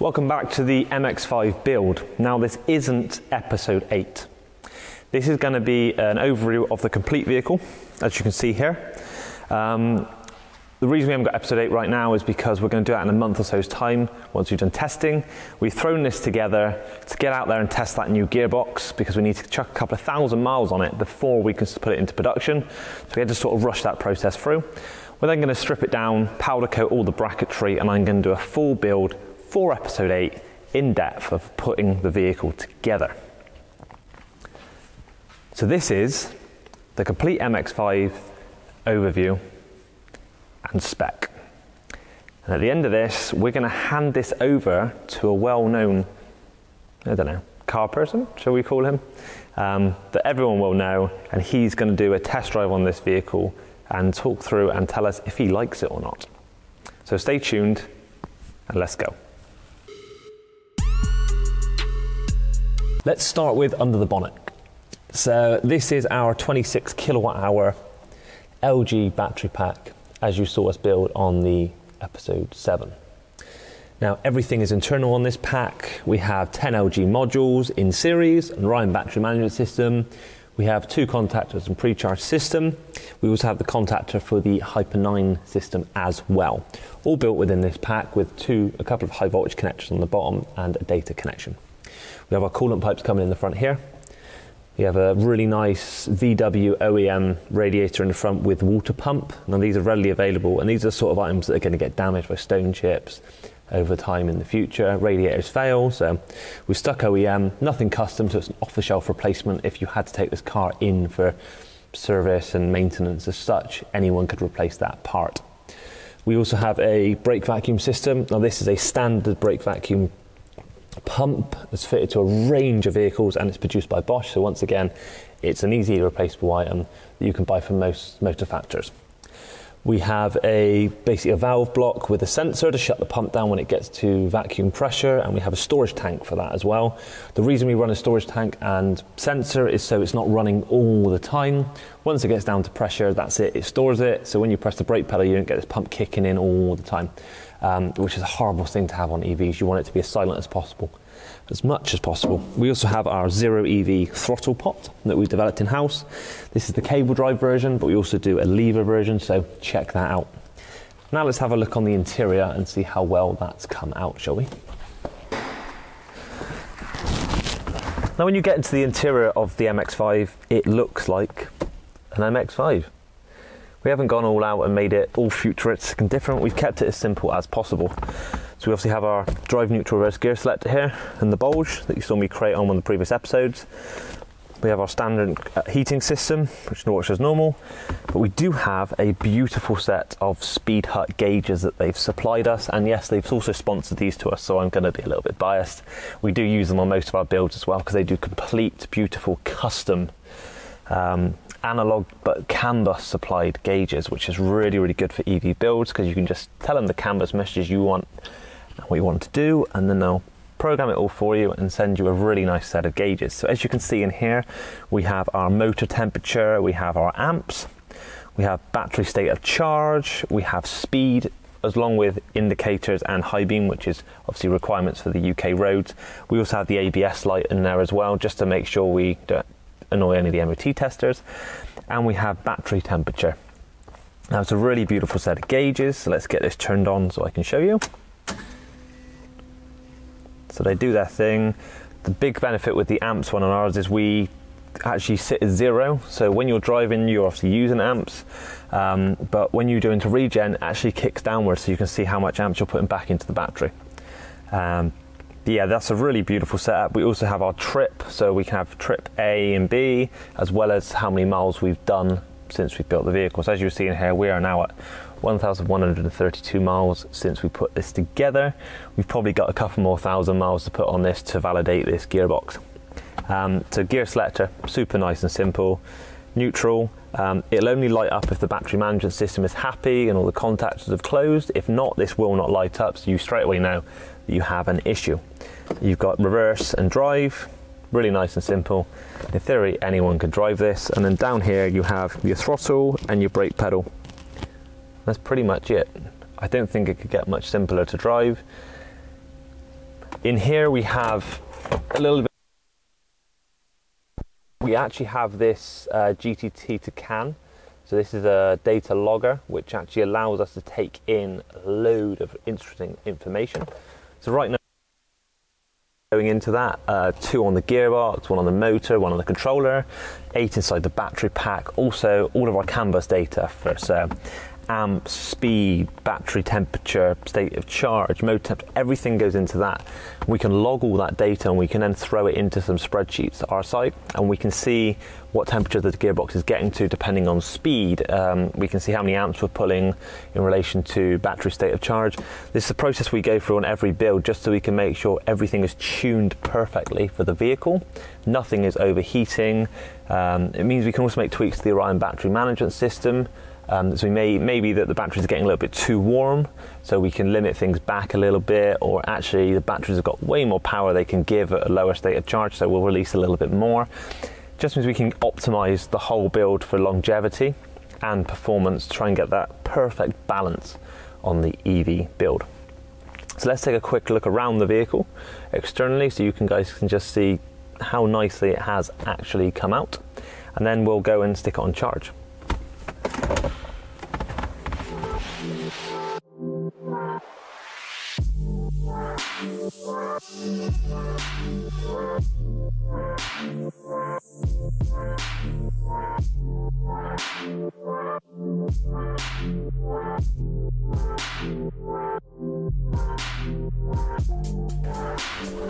Welcome back to the MX-5 build. Now this isn't episode 8. This is going to be an overview of the complete vehicle, as you can see here. The reason we haven't got episode 8 right now is because we're going to do that in a month or so's time, once we've done testing. We've thrown this together to get out there and test that new gearbox, because we need to chuck a couple of thousand miles on it before we can put it into production. So we had to sort of rush that process through. We're then going to strip it down, powder coat all the bracketry, and I'm going to do a full build for episode 8 in depth of putting the vehicle together. So this is the complete MX-5 overview and spec. And at the end of this, we're going to hand this over to a well-known, I don't know, car person, shall we call him, that everyone will know, and he's going to do a test drive on this vehicle and talk through and tell us if he likes it or not. So stay tuned and let's go. Let's start with under the bonnet. So this is our 26 kilowatt hour LG battery pack, as you saw us build on the episode 7. Now everything is internal on this pack. We have 10 LG modules in series, an Orion battery management system. We have 2 contactors and pre-charge system. We also have the contactor for the Hyper9 system as well. All built within this pack with a couple of high voltage connectors on the bottom and a data connection. We have our coolant pipes coming in the front here. We have a really nice VW OEM radiator in the front with water pump. Now these are readily available, and these are the sort of items that are going to get damaged by stone chips over time in the future. Radiators fail, so we stuck OEM, nothing custom, so it's an off-the-shelf replacement. If you had to take this car in for service and maintenance as such, anyone could replace that part. We also have a brake vacuum system. Now this is a standard brake vacuum pump that's fitted to a range of vehicles, and it's produced by Bosch, so once again it's an easily replaceable item that you can buy from most motor factors. We have basically a valve block with a sensor to shut the pump down when it gets to vacuum pressure, and we have a storage tank for that as well. The reason we run a storage tank and sensor is so it's not running all the time. Once it gets down to pressure, that's it, it stores it, so when you press the brake pedal you don't get this pump kicking in all the time. Which is a horrible thing to have on EVs. You want it to be as silent as possible, as much as possible. We also have our Zero EV throttle pot that we developed in-house. This is the cable drive version, but we also do a lever version, so check that out. Now let's have a look on the interior and see how well that's come out, shall we? Now when you get into the interior of the MX-5, it looks like an MX-5. We haven't gone all out and made it all futuristic and different. We've kept it as simple as possible. So we obviously have our drive neutral reverse gear selector here, and the bulge that you saw me create on one of the previous episodes. We have our standard heating system, which works as normal, but we do have a beautiful set of Speed Hut gauges that they've supplied us, and yes, they've also sponsored these to us, so I'm going to be a little bit biased. We do use them on most of our builds as well, because they do complete, beautiful, custom analog but canvas supplied gauges, which is really, really good for EV builds, because you can just tell them the canvas messages you want and what you want to do, and then they'll program it all for you and send you a really nice set of gauges. So as you can see in here, we have our motor temperature, we have our amps, we have battery state of charge, we have speed, as long with indicators and high beam, which is obviously requirements for the UK roads. We also have the ABS light in there as well, just to make sure we don't annoy any of the MOT testers, and we have battery temperature. Now it's a really beautiful set of gauges, so let's get this turned on so I can show you. So they do their thing. The big benefit with the amps one on ours is we actually sit at 0, so when you're driving you're obviously using amps, but when you do into regen it actually kicks downwards, so you can see how much amps you're putting back into the battery. Yeah, that's a really beautiful setup. We also have our trip, so we can have trip A and B, as well as how many miles we've done since we've built the vehicle. So as you're seeing here, we are now at 1,132 miles since we put this together. We've probably got a couple more thousand miles to put on this to validate this gearbox. So gear selector, super nice and simple. Neutral, it'll only light up if the battery management system is happy and all the contactors have closed. If not, this will not light up, so you straight away know that you have an issue. You've got reverse and drive, really nice and simple. In theory, anyone could drive this. And then down here, you have your throttle and your brake pedal. That's pretty much it. I don't think it could get much simpler to drive. In here we have a little bit. We actually have this GTT to CAN. So this is a data logger, which actually allows us to take in a load of interesting information. So right now, going into that, two on the gearbox, one on the motor, one on the controller, 8 inside the battery pack. Also, all of our canvas data for amp, speed, battery temperature, state of charge, mode temp, everything goes into that. We can log all that data and we can then throw it into some spreadsheets at our site, and we can see what temperature the gearbox is getting to depending on speed. We can see how many amps we're pulling in relation to battery state of charge. This is the process we go through on every build, just so we can make sure everything is tuned perfectly for the vehicle. Nothing is overheating. It means we can also make tweaks to the Orion battery management system. So we maybe that the batteries are getting a little bit too warm, so we can limit things back a little bit, or actually the batteries have got way more power they can give at a lower state of charge, so we'll release a little bit more. Just means we can optimize the whole build for longevity and performance, to try and get that perfect balance on the EV build. So let's take a quick look around the vehicle externally, so you guys can just see how nicely it has actually come out, and then we'll go and stick it on charge.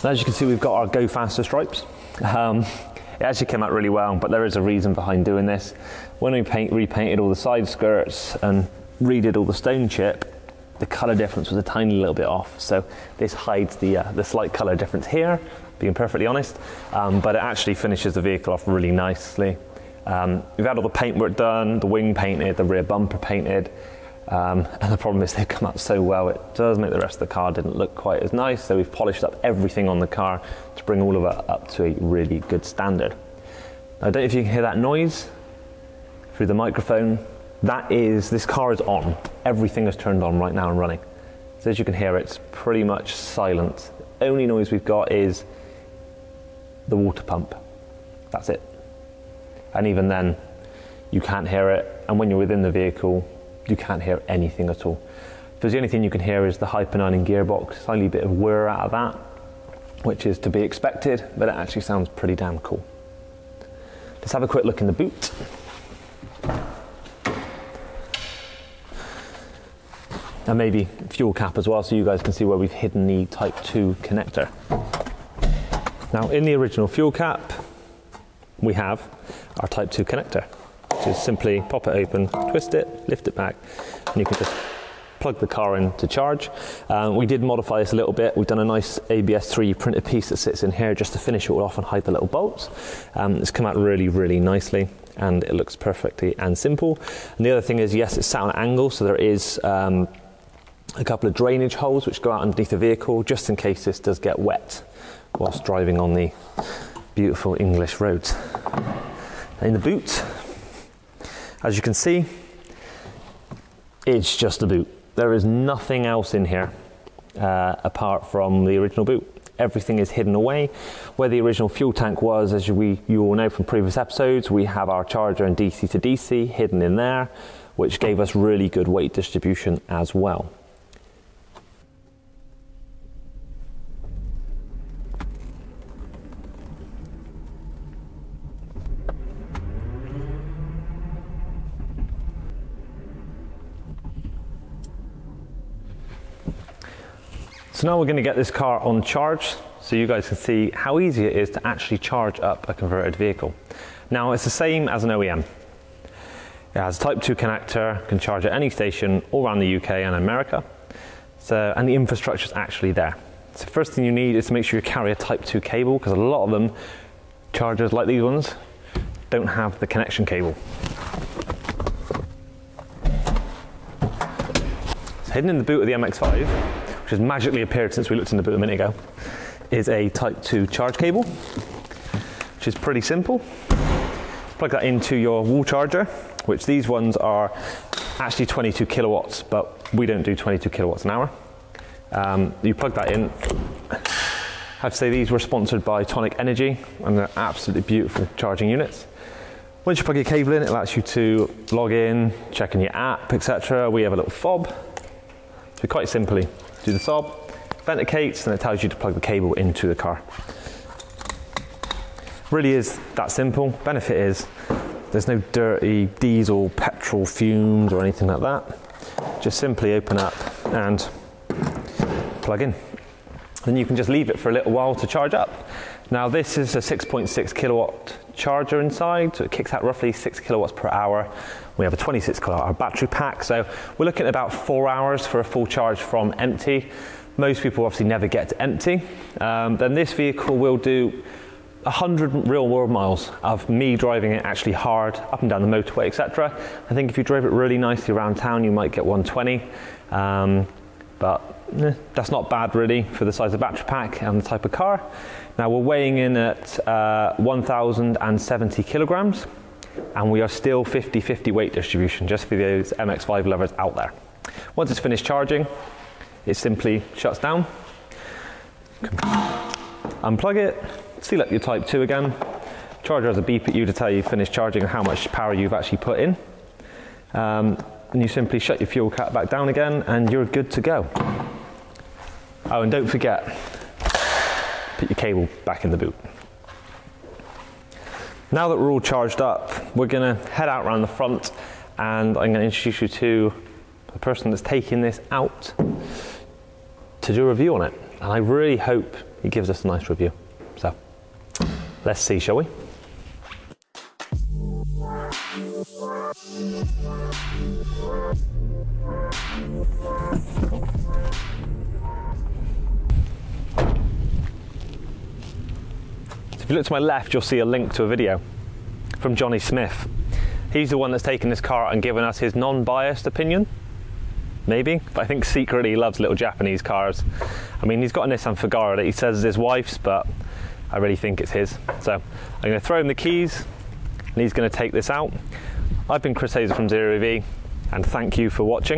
As you can see, we've got our go faster stripes. It actually came out really well, but there is a reason behind doing this. When we repainted all the side skirts and redid all the stone chip, the colour difference was a tiny little bit off, so this hides the slight colour difference here, being perfectly honest, but it actually finishes the vehicle off really nicely. We've had all the paintwork done, the wing painted, the rear bumper painted, and the problem is they've come out so well, it does make the rest of the car didn't look quite as nice, so we've polished up everything on the car to bring all of it up to a really good standard. Now, I don't know if you can hear that noise through the microphone. That is, this car is on. Everything is turned on right now and running. So as you can hear, it's pretty much silent. The only noise we've got is the water pump. That's it. And even then, you can't hear it. And when you're within the vehicle, you can't hear anything at all. Because the only thing you can hear is the Hyper9 gearbox, slightly bit of whir out of that, which is to be expected, but it actually sounds pretty damn cool. Let's have a quick look in the boot. And maybe fuel cap as well, so you guys can see where we've hidden the Type 2 connector. Now, in the original fuel cap, we have our Type 2 connector. So simply pop it open, twist it, lift it back, and you can just plug the car in to charge. We did modify this a little bit. We've done a nice ABS3 printed piece that sits in here just to finish it all off and hide the little bolts. It's come out really, really nicely, and it looks perfectly and simple. And the other thing is, yes, it's sat on an angle, so there is a couple of drainage holes which go out underneath the vehicle, just in case this does get wet whilst driving on the beautiful English roads. In the boot, as you can see, it's just a boot. There is nothing else in here apart from the original boot. Everything is hidden away. Where the original fuel tank was, as you all know from previous episodes, we have our charger and DC to DC hidden in there, which gave us really good weight distribution as well. So now we're going to get this car on charge, so you guys can see how easy it is to actually charge up a converted vehicle. Now, it's the same as an OEM. It has a Type 2 connector, can charge at any station all around the UK and America. So, and the infrastructure is actually there. So first thing you need is to make sure you carry a Type 2 cable, because a lot of them, chargers like these ones, don't have the connection cable. It's hidden in the boot of the MX-5, which has magically appeared since we looked in the boot a minute ago, is a Type 2 charge cable, which is pretty simple. Plug that into your wall charger, which these ones are actually 22 kilowatts, but we don't do 22 kilowatts an hour. You plug that in, I have to say these were sponsored by Tonic Energy, and they're absolutely beautiful charging units. Once you plug your cable in, it allows you to log in, check in your app, etc. We have a little fob, so quite simply do the fob, authenticates, and it tells you to plug the cable into the car. Really is that simple. Benefit is there's no dirty diesel, petrol fumes or anything like that. Just simply open up and plug in. Then you can just leave it for a little while to charge up. Now this is a 6.6 kilowatt charger inside, so it kicks out roughly 6 kilowatts per hour. We have a 26 kilowatt hour battery pack, so we're looking at about 4 hours for a full charge from empty. Most people obviously never get to empty. Then this vehicle will do 100 real world miles of me driving it actually hard, up and down the motorway, etc. I think if you drove it really nicely around town, you might get 120, but that's not bad really for the size of the battery pack and the type of car. Now we're weighing in at 1,070 kilograms, and we are still 50-50 weight distribution, just for those MX-5 lovers out there. Once it's finished charging, it simply shuts down. Unplug it, seal up your Type 2 again. Charger has a beep at you to tell you finished charging and how much power you've actually put in. And you simply shut your fuel cap back down again and you're good to go. Oh, and don't forget, put your cable back in the boot. Now that we're all charged up, we're gonna head out around the front, and I'm gonna introduce you to the person that's taking this out to do a review on it. And I really hope he gives us a nice review. So let's see, shall we? So if you look to my left, you'll see a link to a video from Johnny Smith. He's the one that's taken this car and given us his non-biased opinion. Maybe, but I think secretly he loves little Japanese cars. I mean, he's got a Nissan Figaro that he says is his wife's, but I really think it's his. So I'm going to throw him the keys and he's going to take this out. I've been Chris Hazell from Zero EV, and thank you for watching.